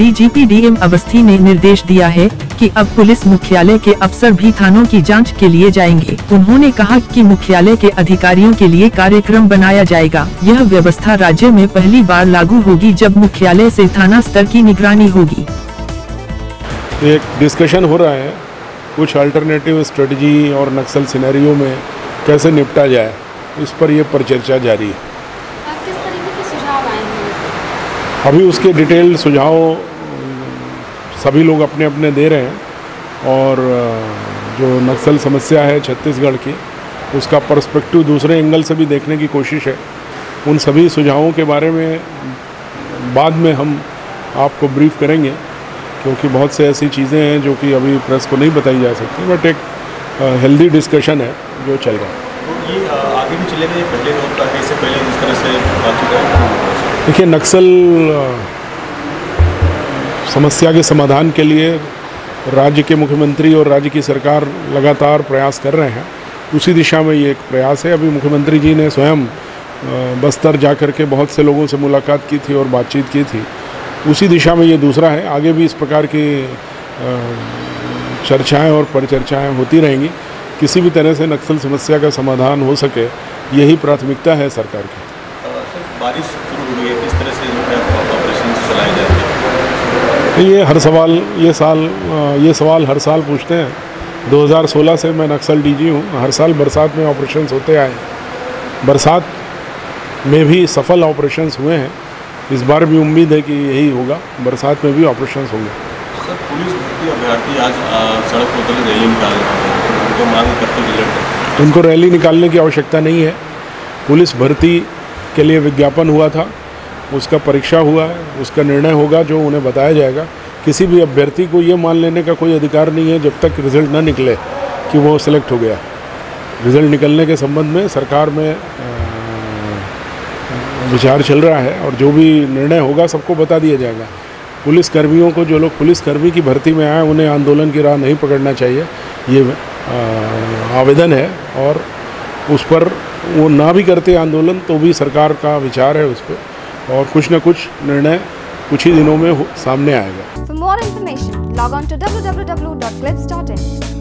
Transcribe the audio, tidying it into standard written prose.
DGP DM Awasthi ने निर्देश दिया है कि अब पुलिस मुख्यालय के अफसर भी थानों की जांच के लिए जाएंगे। उन्होंने कहा कि मुख्यालय के अधिकारियों के लिए कार्यक्रम बनाया जाएगा। यह व्यवस्था राज्य में पहली बार लागू होगी जब मुख्यालय से थाना स्तर की निगरानी होगी। एक डिस्कशन हो रहा है कुछ अल्टरनेटिव स्ट्रेटजी और नक्सल सिनेरियो में कैसे निपटा जाए, इस पर यह परिचर्चा जारी है। किस तरीके के सुझाव आएंगे? अभी उसके डिटेल सुझाव सभी लोग अपने अपने दे रहे हैं और जो नक्सल समस्या है छत्तीसगढ़ की, उसका पर्सपेक्टिव दूसरे एंगल से भी देखने की कोशिश है। उन सभी सुझावों के बारे में बाद में हम आपको ब्रीफ करेंगे, क्योंकि बहुत से ऐसी चीज़ें हैं जो कि अभी प्रेस को नहीं बताई जा सकती, बट एक हेल्दी डिस्कशन है जो चल रहा है। ये आगे भी चलेगा, ये पहले लोग ताकि इससे पहले इस तरह से बातचीत करें। देखिए, नक्सल समस्या के समाधान के लिए राज्य के मुख्यमंत्री और राज्य की सरकार लगातार प्रयास कर रहे हैं, उसी दिशा में ये एक प्रयास है। अभी मुख्यमंत्री जी ने स्वयं बस्तर जा कर के बहुत से लोगों से मुलाकात की थी और बातचीत की थी, उसी दिशा में ये दूसरा है। आगे भी इस प्रकार की चर्चाएं और परिचर्चाएं होती रहेंगी। किसी भी तरह से नक्सल समस्या का समाधान हो सके, यही प्राथमिकता है सरकार की। बारिश शुरू हो रही है, किस तरह से ऑपरेशन चलाए जाएंगे? ये सवाल हर साल पूछते हैं। 2016 से मैं नक्सल डीजी हूँ। हर साल बरसात में ऑपरेशन होते आए, बरसात में भी सफल ऑपरेशन हुए हैं। इस बार भी उम्मीद है कि यही होगा, बरसात में भी ऑपरेशन होंगे। सर, पुलिस भर्ती अभ्यर्थी आज सड़क पर उतर रैली निकाल रहे हैं, उनको मांग करते हैं। उनको रैली निकालने की आवश्यकता नहीं है। पुलिस भर्ती के लिए विज्ञापन हुआ था, उसका परीक्षा हुआ है, उसका निर्णय होगा जो उन्हें बताया जाएगा। किसी भी अभ्यर्थी को ये मान लेने का कोई अधिकार नहीं है जब तक रिजल्ट ना निकले कि वो सिलेक्ट हो गया। रिजल्ट निकलने के संबंध में सरकार में विचार चल रहा है और जो भी निर्णय होगा सबको बता दिया जाएगा। पुलिस कर्मियों को, जो लोग पुलिस कर्मी की भर्ती में आए, उन्हें आंदोलन की राह नहीं पकड़ना चाहिए, ये आवेदन है। और उस पर वो ना भी करते आंदोलन तो भी सरकार का विचार है उस पर, और कुछ ना कुछ निर्णय कुछ ही दिनों में सामने आएगा। For more information, log on to www.clips.in.